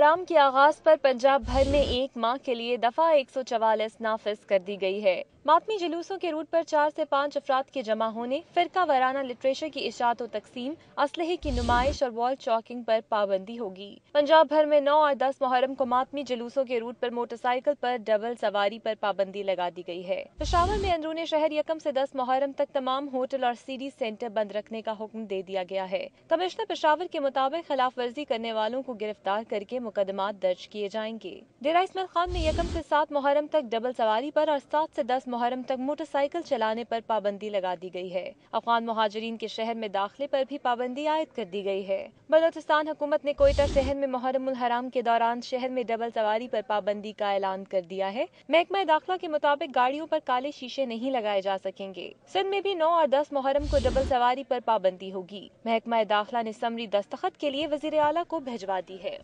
मुहर्रम के आगाज पर पंजाब भर में एक माह के लिए दफा 144 नाफिज कर दी गई है। मातमी जुलूसों के रूट पर 4 से 5 अफराद के जमा होने, फिरका वराना लिटरेचर की इशात व तकसीम, असलहे की नुमाइश और वॉल चॉकिंग पर पाबंदी होगी। पंजाब भर में 9 और 10 मुहर्रम को मातमी जुलूसों के रूट पर मोटरसाइकिल पर डबल सवारी पर पाबंदी लगा दी गई है। पेशावर में अंदरूनी शहर 1 से 10 मुहर्रम तक तमाम होटल और सीडी सेंटर बंद रखने का हुक्म दे दिया गया है। कमिश्नर पेशावर के मुताबिक खिलाफ वर्जी करने वालों को गिरफ्तार करके मुकदमा दर्ज किए जाएंगे। डेरा इस्माइल खान में 1 से 7 मुहर्रम तक डबल सवारी पर और 7 से 10 मुहर्रम तक मोटरसाइकिल चलाने पर पाबंदी लगा दी गई है। अफगान मुहाजरीन के शहर में दाखिले पर भी पाबंदी आयद कर दी गई है। बलोचिस्तान हुकूमत ने कोयटा शहर में मुहर्रम उल हराम के दौरान शहर में डबल सवारी पर पाबंदी का ऐलान कर दिया है। महकमा दाखिला के मुताबिक गाड़ियों पर काले शीशे नहीं लगाए जा सकेंगे। सिंध में भी 9 और 10 मुहर्रम को डबल सवारी पर पाबंदी होगी। महकमा दाखिला ने समरी दस्तखत के लिए वज़ीर आला को भिजवा दी है।